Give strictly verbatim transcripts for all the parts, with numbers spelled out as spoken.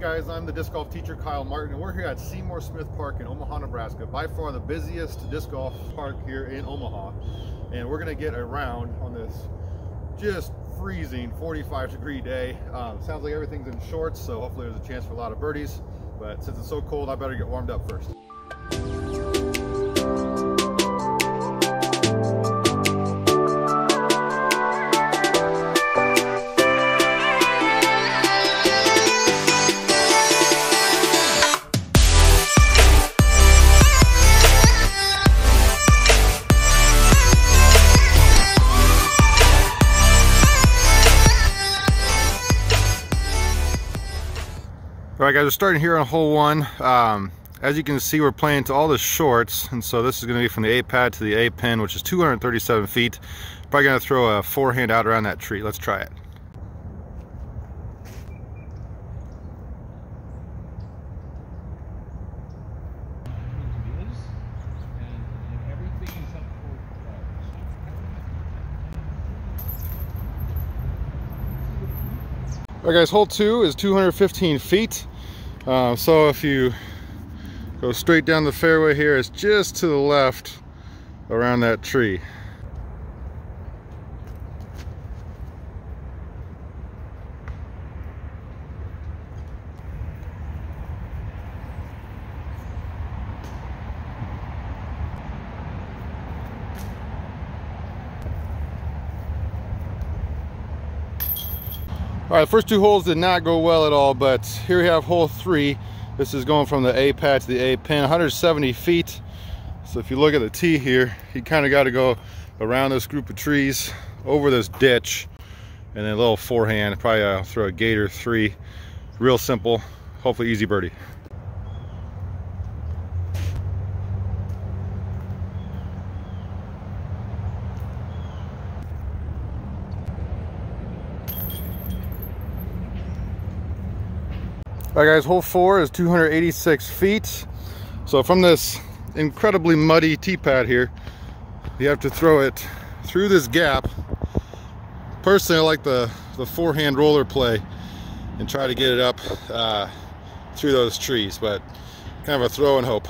guys, I'm the disc golf teacher Kyle Martin, and we're here at Seymour Smith Park in Omaha, Nebraska. By far the busiest disc golf park here in Omaha, and we're gonna get a round on this just freezing forty-five degree day. Um, sounds like everything's in shorts, so hopefully there's a chance for a lot of birdies, but since it's so cold, I better get warmed up first. All right, guys, we're starting here on hole one. Um, as you can see, we're playing to all the shorts, and so this is going to be from the A pad to the A pin, which is two hundred thirty-seven feet. Probably going to throw a forehand out around that tree. Let's try it. All right, guys, hole two is two hundred fifteen feet. Uh, so if you go straight down the fairway here, it's just to the left around that tree. All right, the first two holes did not go well at all, but here we have hole three. This is going from the A pad to the A pin, one hundred seventy feet. So if you look at the tee here, you kind of got to go around this group of trees, over this ditch, and then a little forehand, probably uh, throw a gator three. Real simple, hopefully easy birdie. All right, guys, hole four is two hundred eighty-six feet. So from this incredibly muddy tee pad here, you have to throw it through this gap. Personally, I like the, the forehand roller play and try to get it up uh, through those trees, but kind of a throw and hope.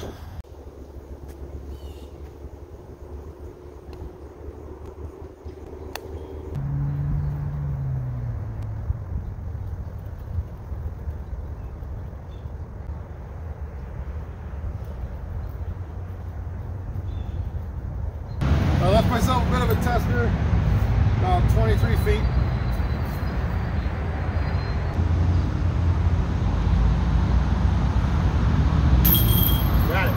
I left myself a bit of a tester, about twenty-three feet. Got it.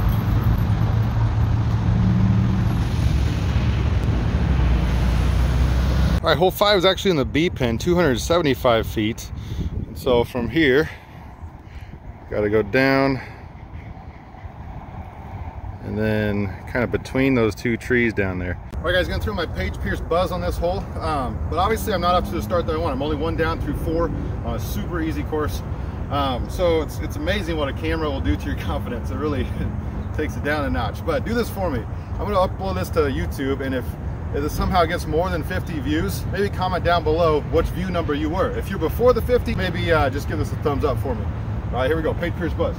All right, hole five is actually in the B pin, two hundred seventy-five feet. And so from here, got to go down. And then kind of between those two trees down there. All right, guys, going through my Paige Pierce buzz on this hole, um, but obviously I'm not up to the start that I want. I'm only one down through four on a super easy course. Um, so it's, it's amazing what a camera will do to your confidence. It really takes it down a notch, but do this for me. I'm gonna upload this to YouTube, and if, if it somehow gets more than fifty views, maybe comment down below which view number you were. If you're before the fifty, maybe uh, just give this a thumbs up for me. All right, here we go, Paige Pierce buzz.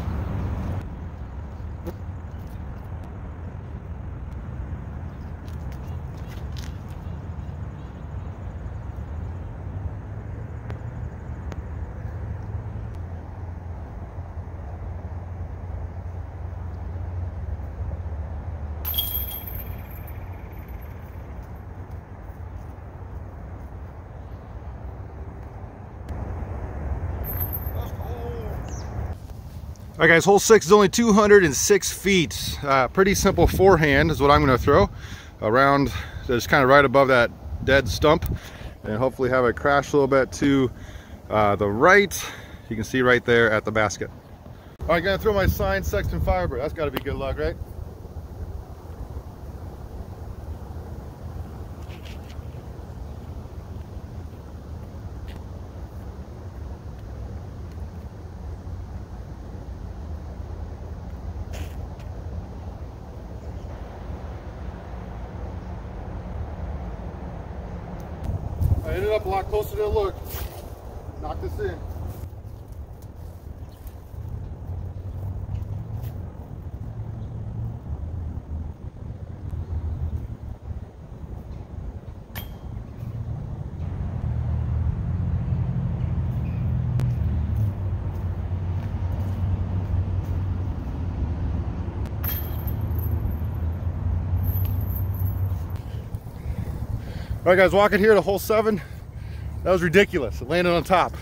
All right, guys, hole six is only two hundred six feet. Uh, pretty simple forehand is what I'm going to throw around, just kind of right above that dead stump, and hopefully have it crash a little bit to uh, the right. You can see right there at the basket. All right, gotta throw my signed Sexton Firebird. That's got to be good luck, right? I ended up a lot closer than it looked. Knock this in. All right, guys, walking here to hole seven. That was ridiculous. It landed on top.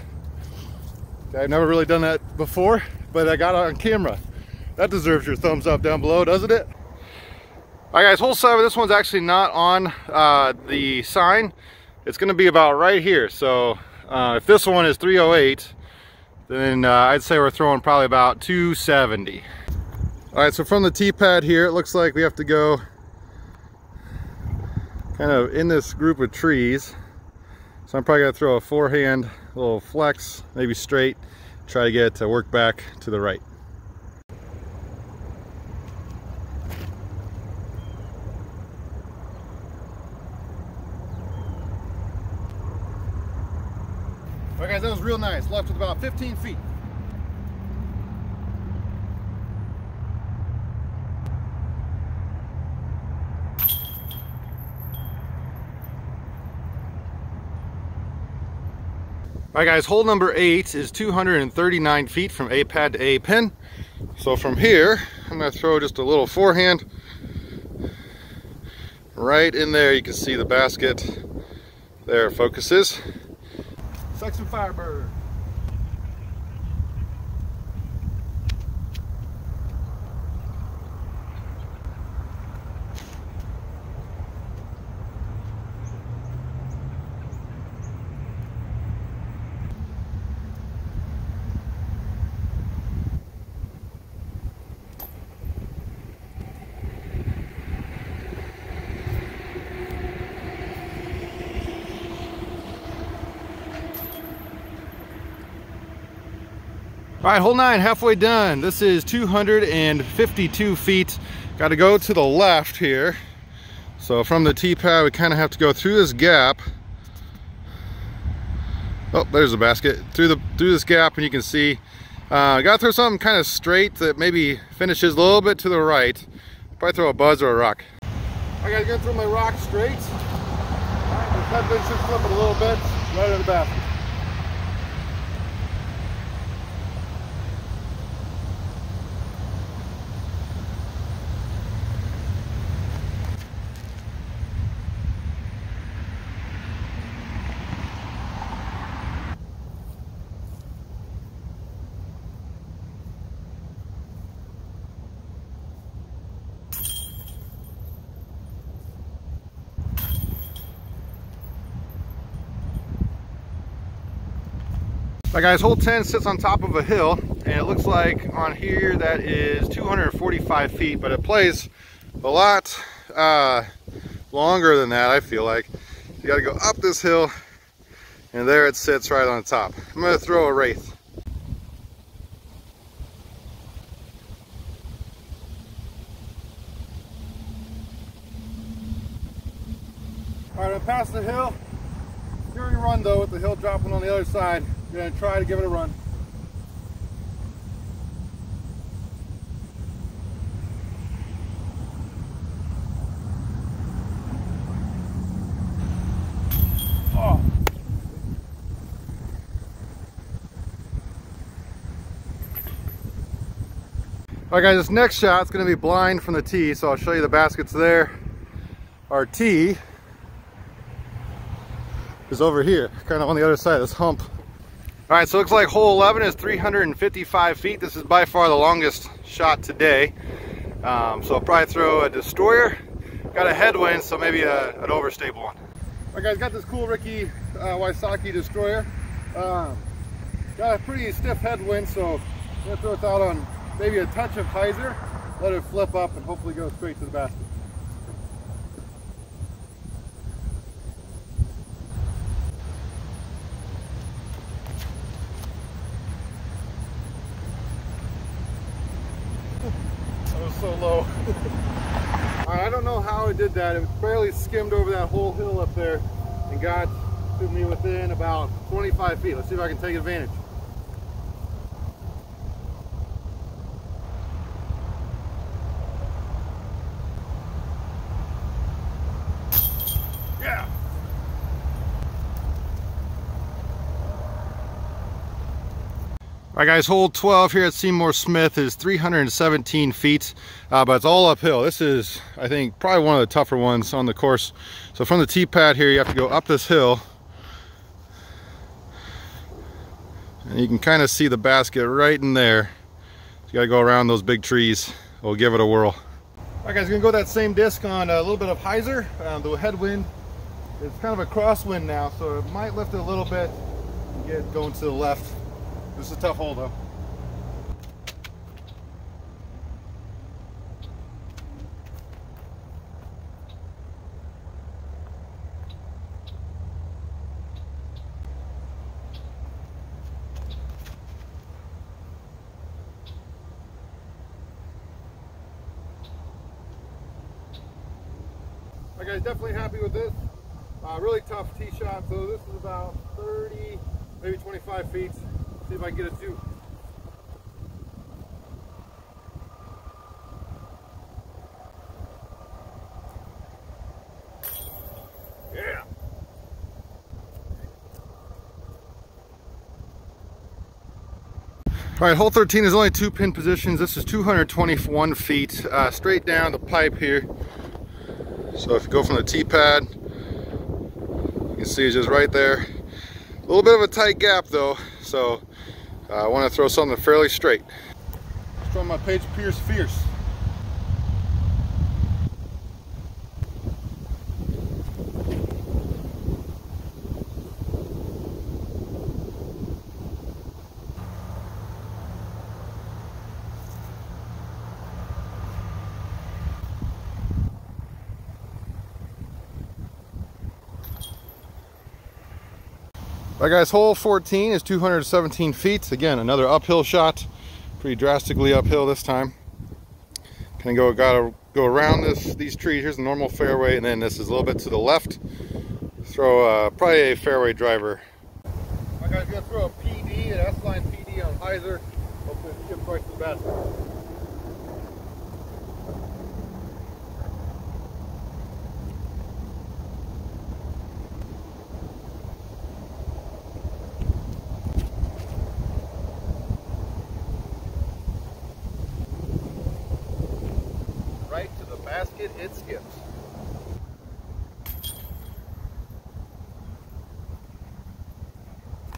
I've never really done that before, but I got it on camera. That deserves your thumbs up down below, doesn't it? All right, guys, hole seven. This one's actually not on uh, the sign. It's going to be about right here. So uh, if this one is three oh eight, then uh, I'd say we're throwing probably about two seventy. All right, so from the tee pad here, it looks like we have to go kind of in this group of trees. So I'm probably gonna throw a forehand, a little flex, maybe straight, try to get it to work back to the right. All right, guys, that was real nice. Left with about fifteen feet. All right, guys, hole number eight is two hundred thirty-nine feet from A pad to A pin. So from here, I'm gonna throw just a little forehand right in there. You can see the basket there focuses. Section Firebird. All right, hole nine, halfway done. This is two hundred fifty-two feet. Got to go to the left here. So from the tee pad, we kind of have to go through this gap. Oh, there's the basket. Through the through this gap, and you can see, uh, got to throw something kind of straight that maybe finishes a little bit to the right. Probably throw a buzz or a rock. I got to go through my rock straight. All right, that thing should flip it a little bit right at the basket. All right, guys, hole ten sits on top of a hill, and it looks like on here that is two hundred forty-five feet, but it plays a lot uh, longer than that, I feel like. You gotta go up this hill, and there it sits right on top. I'm gonna throw a wraith. All right, I passed the hill. Fury run, though, with the hill dropping on the other side. I'm gonna try to give it a run. Oh. All right, guys, this next shot's gonna be blind from the tee, so I'll show you the baskets there. Our tee is over here, kind of on the other side of this hump. All right, so it looks like hole eleven is three hundred fifty-five feet. This is by far the longest shot today. Um, so I'll probably throw a destroyer. Got a headwind, so maybe a, an overstable one. All right, guys, got this cool Ricky uh, Wysocki destroyer. Um, got a pretty stiff headwind, so I'm gonna throw it out on maybe a touch of hyzer, let it flip up and hopefully go straight to the basket. So low. I don't know how it did that. It barely skimmed over that whole hill up there and got to me within about twenty-five feet. Let's see if I can take advantage. Yeah. All All right, guys, hole twelve here at Seymour Smith is three hundred seventeen feet, uh, but it's all uphill. This is, I think, probably one of the tougher ones on the course. So from the tee pad here, you have to go up this hill. And you can kind of see the basket right in there. You gotta go around those big trees. We'll give it a whirl. All right, guys, we're gonna go that same disc on a little bit of hyzer. Um, the headwind is kind of a crosswind now, so it might lift it a little bit and get it going to the left. This is a tough hole though. All right, guys, definitely happy with this. Uh, really tough tee shot. So this is about thirty, maybe twenty-five feet. See if I can get a two. Yeah. All right, hole thirteen is only two pin positions. This is two hundred twenty-one feet uh, straight down the pipe here. So if you go from the tee pad, you can see it's just right there. A little bit of a tight gap though, so uh, I want to throw something fairly straight. Let's throw my Paige Pierce Fierce. All right, guys, hole fourteen is two hundred seventeen feet. Again, another uphill shot, pretty drastically uphill this time. Gonna go, gotta go around this these trees. Here's the normal fairway, and then this is a little bit to the left. Throw uh, probably a fairway driver. All right, guys, gonna throw a P D, an S-line P D on hyzer. Hopefully, it gets right to the basket. Basket, it skips.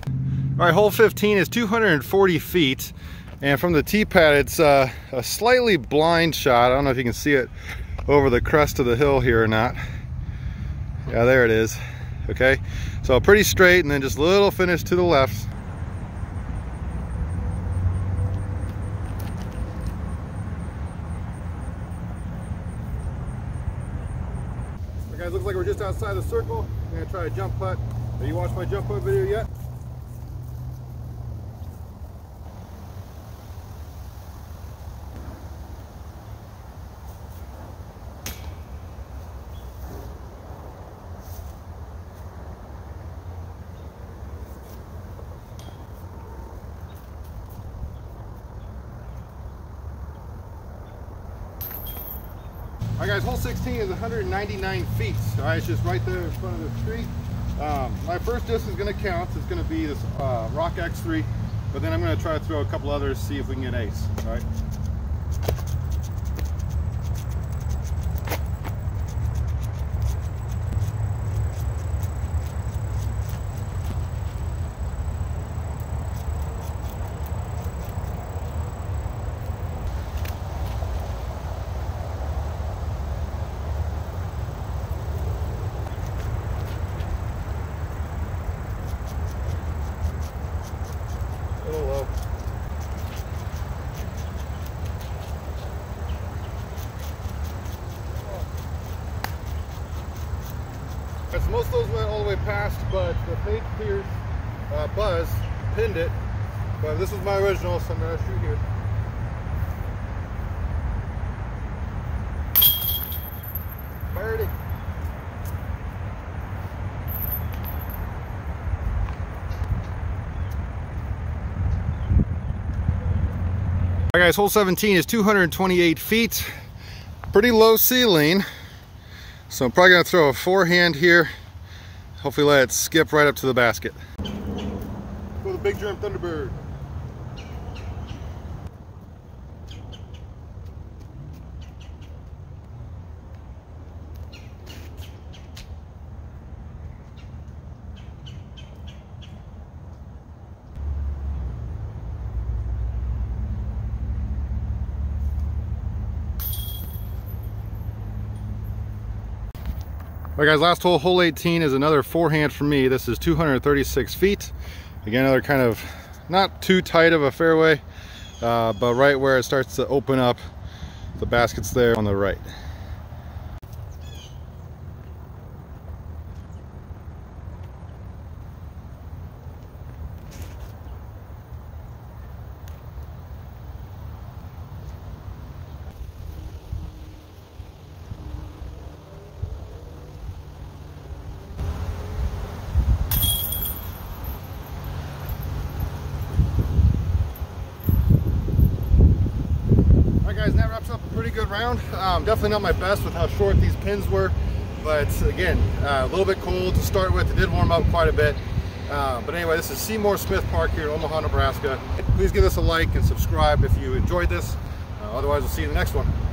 All right, hole fifteen is two hundred forty feet, and from the tee pad, it's uh, a slightly blind shot. I don't know if you can see it over the crest of the hill here or not. Yeah, there it is. Okay, so pretty straight, and then just a little finish to the left. Guys, looks like we're just outside the circle. I'm gonna try a jump putt. Have you watched my jump putt video yet? All right, guys, hole sixteen is one hundred ninety-nine feet. All right, it's just right there in front of the tree. Um, my first disc is going to count. It's going to be this uh, Rock X three, but then I'm going to try to throw a couple others, see if we can get an ace. All right. Most of those went all the way past, but the Paige Pierce uh, Buzz pinned it. But this is my original, so I'm going to shoot here. Fired it. All right, guys, hole seventeen is two hundred twenty-eight feet. Pretty low ceiling. So I'm probably going to throw a forehand here. Hopefully let it skip right up to the basket. For the big germ Thunderbird. All right, guys, last hole, hole eighteen, is another forehand for me. This is two hundred thirty-six feet. Again, another kind of not too tight of a fairway, uh, but right where it starts to open up, the basket's there on the right. Guys, and that wraps up a pretty good round. Um, definitely not my best with how short these pins were, but again, uh, a little bit cold to start with. It did warm up quite a bit. Uh, but anyway, this is Seymour Smith Park here in Omaha, Nebraska. Please give us a like and subscribe if you enjoyed this. Uh, otherwise, we'll see you in the next one.